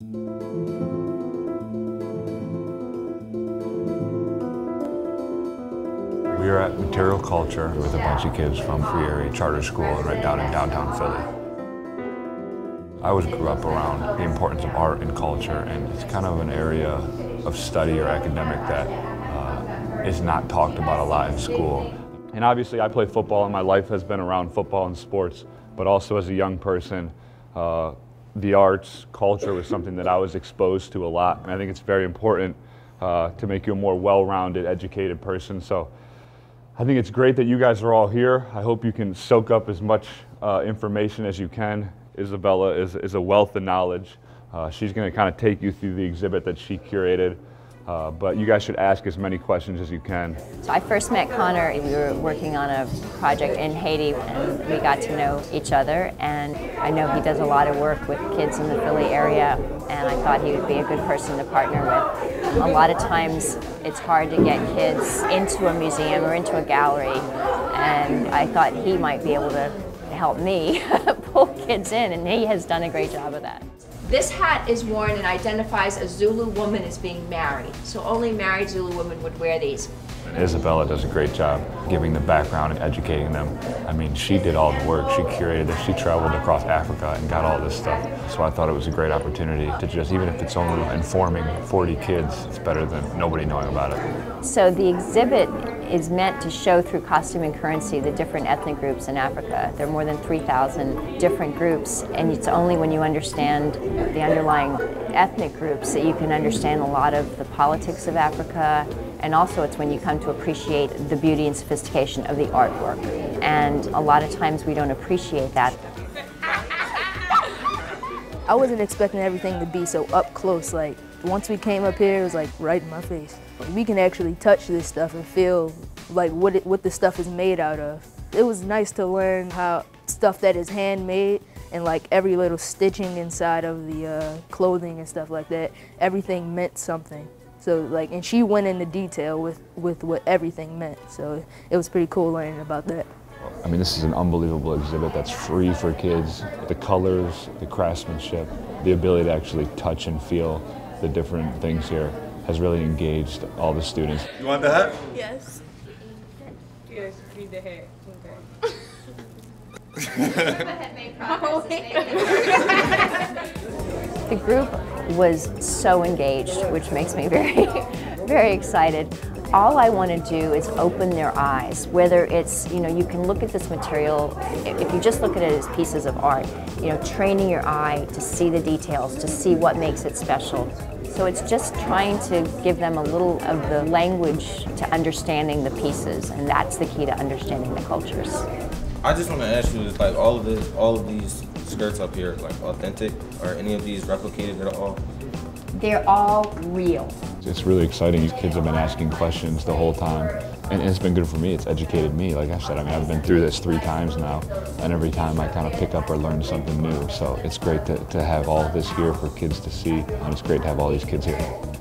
We were at Material Culture with a bunch of kids from Friary Charter School and right down in downtown Philly. I always grew up around the importance of art and culture, and it's kind of an area of study or academic that is not talked about a lot in school. And obviously I play football and my life has been around football and sports, but also as a young person, the arts, culture was something that I was exposed to a lot. And I think it's very important to make you a more well-rounded, educated person. So I think it's great that you guys are all here. I hope you can soak up as much information as you can. Isabella is a wealth of knowledge. She's going to kind of take you through the exhibit that she curated. But you guys should ask as many questions as you can. So I first met Connor, and we were working on a project in Haiti, and we got to know each other, and I know he does a lot of work with kids in the Philly area, and I thought he would be a good person to partner with. A lot of times it's hard to get kids into a museum or into a gallery, and I thought he might be able to help me pull kids in, and he has done a great job of that. This hat is worn and identifies a Zulu woman as being married, so only married Zulu women would wear these. Isabella does a great job giving the background and educating them. I mean, she did all the work, she curated it, she traveled across Africa and got all this stuff. So I thought it was a great opportunity to just, even if it's only informing 40 kids, it's better than nobody knowing about it. So the exhibit is meant to show through costume and currency the different ethnic groups in Africa. There are more than 3,000 different groups, and it's only when you understand the underlying ethnic groups that you can understand a lot of the politics of Africa, and also it's when you come to appreciate the beauty and sophistication of the artwork. And a lot of times we don't appreciate that. I wasn't expecting everything to be so up close. Like, once we came up here, it was like right in my face. We can actually touch this stuff and feel like what the stuff is made out of. It was nice to learn how stuff that is handmade, and like every little stitching inside of the clothing and stuff like that, everything meant something. So like, and she went into detail with what everything meant. So it was pretty cool learning about that. I mean, this is an unbelievable exhibit that's free for kids. The colors, the craftsmanship, the ability to actually touch and feel the different things here has really engaged all the students. You want the hat? Yes. Yes, need the hat. Okay. The group was so engaged, which makes me very, very excited. All I want to do is open their eyes, whether it's, you know, you can look at this material, if you just look at it as pieces of art, you know, training your eye to see the details, to see what makes it special. So it's just trying to give them a little of the language to understanding the pieces, and that's the key to understanding the cultures. I just want to ask you, is like all of these skirts up here, like authentic? Are any of these replicated at all? They're all real. It's really exciting. These kids have been asking questions the whole time, and it's been good for me. It's educated me. Like I said, I mean, I've been through this 3 times now, and every time I kind of pick up or learn something new. So it's great to have all this here for kids to see, and it's great to have all these kids here.